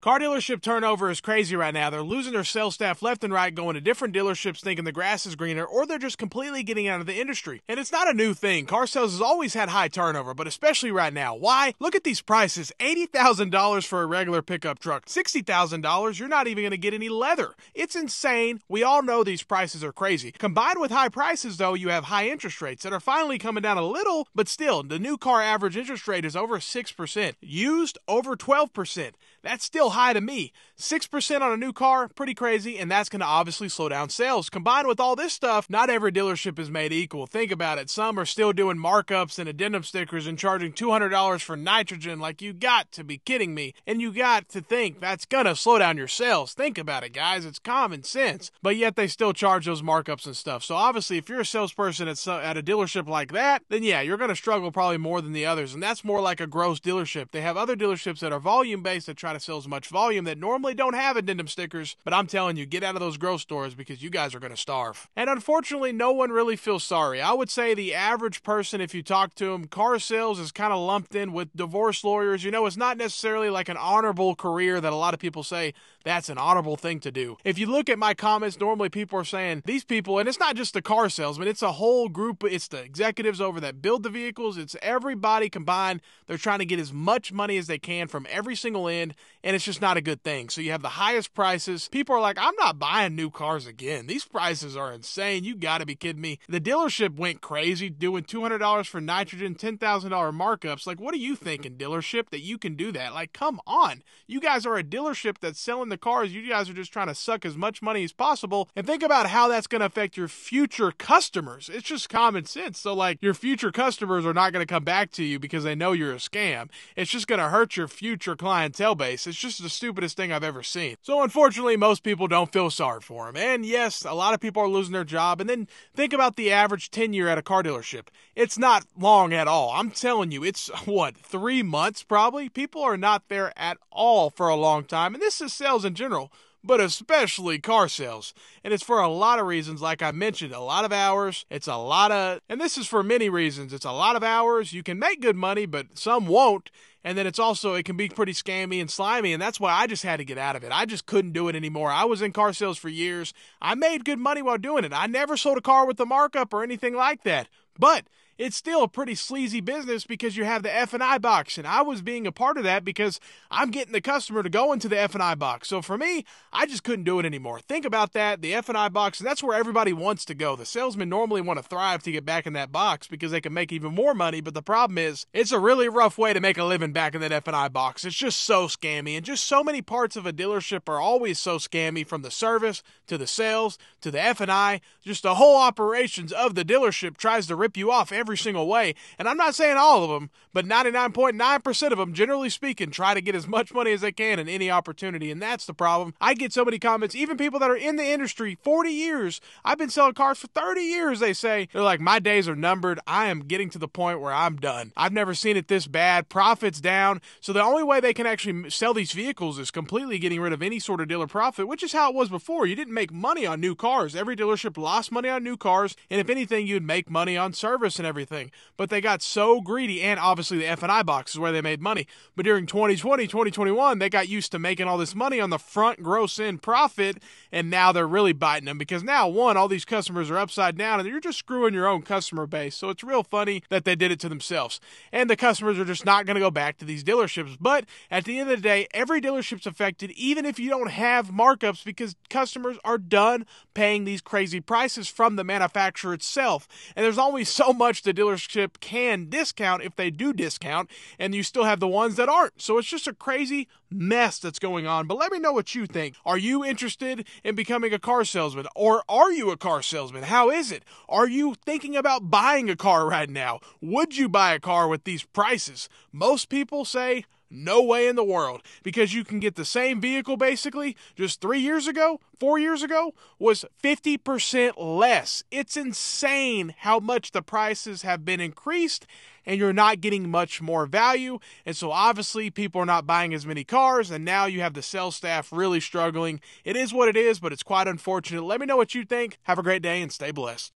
Car dealership turnover is crazy right now. They're losing their sales staff left and right, going to different dealerships thinking the grass is greener, or they're just completely getting out of the industry. And it's not a new thing. Car sales has always had high turnover, but especially right now. Why? Look at these prices. $80,000 for a regular pickup truck. $60,000, you're not even going to get any leather. It's insane. We all know these prices are crazy. Combined with high prices, though, you have high interest rates that are finally coming down a little, but still, the new car average interest rate is over 6%. Used, over 12%. That's still high to me. 6% on a new car, pretty crazy, and that's going to obviously slow down sales. Combined with all this stuff, not every dealership is made equal. Think about it. Some are still doing markups and addendum stickers and charging $200 for nitrogen. Like, you got to be kidding me. And you got to think that's going to slow down your sales. Think about it, guys. It's common sense. But yet they still charge those markups and stuff. So obviously, if you're a salesperson at a dealership like that, then yeah, you're going to struggle probably more than the others. And that's more like a gross dealership. They have other dealerships that are volume-based that try to sell as much volume that normally don't have addendum stickers, but I'm telling you, get out of those grocery stores because you guys are going to starve. And unfortunately, no one really feels sorry. I would say the average person, if you talk to them, car sales is kind of lumped in with divorce lawyers. You know, it's not necessarily like an honorable career that a lot of people say that's an honorable thing to do. If you look at my comments, normally people are saying these people, and it's not just the car salesman, it's a whole group, it's the executives over that build the vehicles, it's everybody combined. They're trying to get as much money as they can from every single end, and it's just not a good thing. So you have the highest prices. People are like, I'm not buying new cars again. These prices are insane. You got to be kidding me. The dealership went crazy doing $200 for nitrogen, $10,000 markups. Like, what are you thinking, dealership, that you can do that? Like, come on. You guys are a dealership that's selling the cars. You guys are just trying to suck as much money as possible. And think about how that's going to affect your future customers. It's just common sense. So, like, your future customers are not going to come back to you because they know you're a scam. It's just going to hurt your future clientele base. It's just the stupidest thing I've ever seen. So unfortunately, most people don't feel sorry for them. And yes, a lot of people are losing their job. And then think about the average tenure at a car dealership. It's not long at all. I'm telling you, it's what, 3 months probably? People are not there at all for a long time. And this is sales in general, but especially car sales. And it's for a lot of reasons, like I mentioned, a lot of hours. And this is for many reasons. It's a lot of hours. You can make good money, but some won't. And then it's also, it can be pretty scammy and slimy, and that's why I just had to get out of it. I just couldn't do it anymore. I was in car sales for years. I made good money while doing it. I never sold a car with a markup or anything like that. But it's still a pretty sleazy business because you have the F&I box, and I was being a part of that because I'm getting the customer to go into the F&I box. So for me, I just couldn't do it anymore. Think about that, the F&I box, and that's where everybody wants to go. The salesmen normally want to thrive to get back in that box because they can make even more money, but the problem is it's a really rough way to make a living back in that F&I box. It's just so scammy, and just so many parts of a dealership are always so scammy, from the service to the sales to the F&I. Just the whole operations of the dealership tries to rip you off every single way. And I'm not saying all of them, but 99.9% of them, generally speaking, try to get as much money as they can in any opportunity, and that's the problem. I get so many comments, even people that are in the industry 40 years, I've been selling cars for 30 years, they say. They're like, my days are numbered. I am getting to the point where I'm done. I've never seen it this bad. Profits down. So the only way they can actually sell these vehicles is completely getting rid of any sort of dealer profit, which is how it was before. You didn't make money on new cars. Every dealership lost money on new cars, and if anything, you'd make money on service and everything, but they got so greedy, and obviously the F&I box is where they made money. But during 2020, 2021, they got used to making all this money on the front gross end profit, and now they're really biting them because now, one, all these customers are upside down, and you're just screwing your own customer base. So it's real funny that they did it to themselves, and the customers are just not going to go back to these dealerships. But at the end of the day, every dealership's affected, even if you don't have markups, because customers are done paying these crazy prices from the manufacturer itself, and there's always so much the dealership can discount if they do discount, and you still have the ones that aren't. So it's just a crazy mess that's going on. But let me know what you think. Are you interested in becoming a car salesman, or are you a car salesman? How is it? Are you thinking about buying a car right now? Would you buy a car with these prices? Most people say no way in the world, because you can get the same vehicle basically just 4 years ago was 50% less. It's insane how much the prices have been increased, and you're not getting much more value. And so obviously people are not buying as many cars, and now you have the sales staff really struggling. It is what it is, but it's quite unfortunate. Let me know what you think. Have a great day and stay blessed.